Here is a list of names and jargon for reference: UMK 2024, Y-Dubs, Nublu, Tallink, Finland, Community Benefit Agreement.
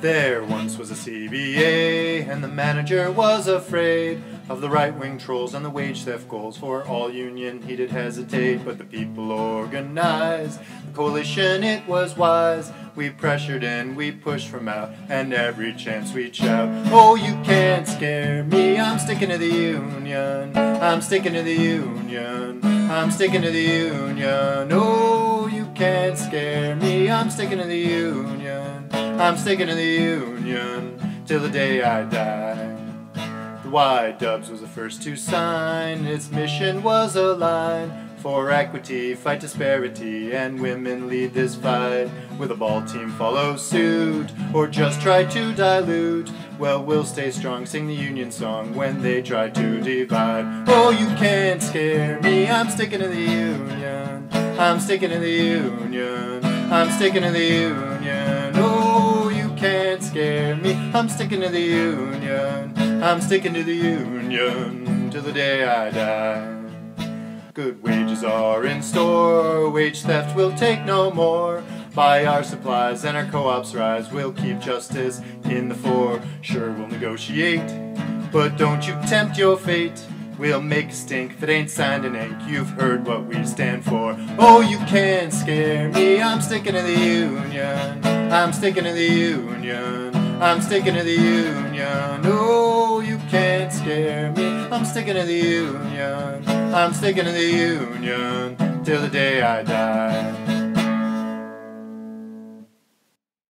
There once was a CBA, and the manager was afraid of the right-wing trolls and the wage theft goals. For all union he did hesitate, but the people organized. The coalition, it was wise. We pressured and we pushed from out, and every chance we'd shout, "Oh, you can't scare me, I'm sticking to the union. I'm sticking to the union. I'm sticking to the union. Oh, you can't scare me, I'm sticking to the union. I'm sticking to the union till the day I die." The Y-Dubs was the first to sign. Its mission was a line for equity, fight disparity, and women lead this fight. Will the ball team follow suit, or just try to dilute? Well, we'll stay strong, sing the union song when they try to divide. Oh, you can't scare me, I'm sticking to the union. I'm sticking to the union. I'm sticking to the union. Oh, you can't scare me, I'm sticking to the union. I'm sticking to the union till the day I die. Good wages are in store, wage theft will take no more. Buy our supplies and our co-ops rise, we'll keep justice in the fore. Sure, we'll negotiate, but don't you tempt your fate. We'll make a stink that ain't signed in ink. You've heard what we stand for. Oh, you can't scare me, I'm sticking to the union. I'm sticking to the union. I'm sticking to the union. Oh, you can't scare me, I'm sticking to the union. I'm sticking to the union till the day I die.